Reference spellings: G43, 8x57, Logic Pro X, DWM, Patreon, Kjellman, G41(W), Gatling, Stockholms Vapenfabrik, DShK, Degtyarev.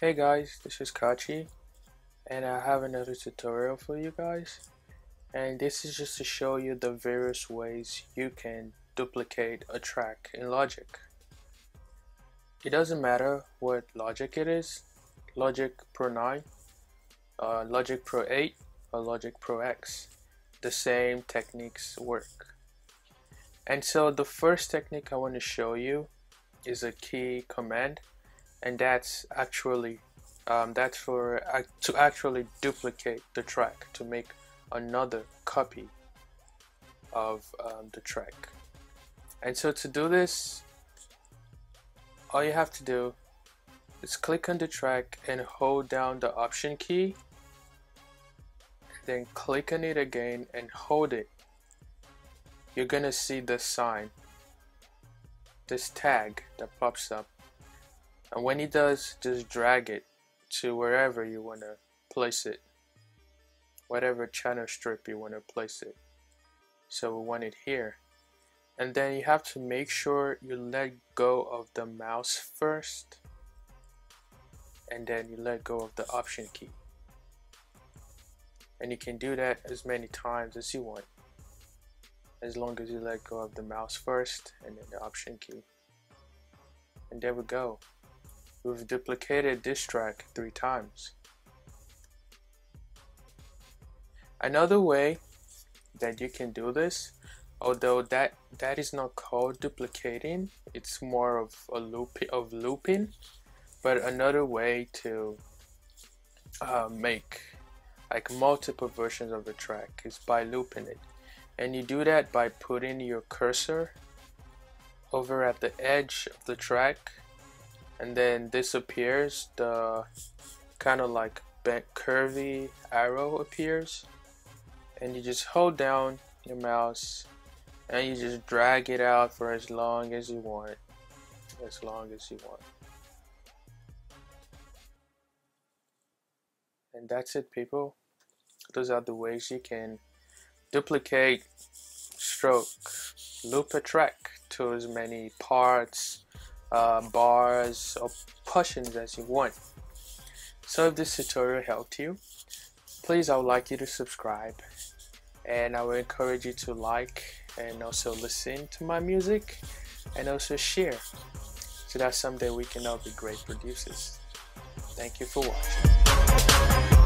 Hey guys, this is Kachi and I have another tutorial for you guys, and this is just to show you the various ways you can duplicate a track in Logic. It doesn't matter what Logic it is, Logic Pro 9, Logic Pro 8 or Logic Pro X, the same techniques work. And so the first technique I want to show you is a key command, and that's actually to actually duplicate the track, to make another copy of the track. And so to do this, all you have to do is click on the track and hold down the option key, then click on it again and hold it. You're gonna see this sign, this tag that pops up, and when it does, just drag it to wherever you want to place it, whatever channel strip you want to place it. So we want it here, and then you have to make sure you let go of the mouse first, and then you let go of the option key, and you can do that as many times as you want, as long as you let go of the mouse first and then the option key. And there we go, we've duplicated this track 3 times. Another way that you can do this, although that is not called duplicating, it's more of a looping, but another way to make like multiple versions of the track is by looping it. And you do that by putting your cursor over at the edge of the track, and then this appears, the kind of like bent curvy arrow appears, and you just hold down your mouse and you just drag it out for as long as you want, and that's it, people. Those are the ways you can duplicate, stroke, loop a track to as many parts, bars or portions as you want. So if this tutorial helped you, please, I would like you to subscribe, and I would encourage you to like and also listen to my music and also share, so that someday we can all be great producers. Thank you for watching.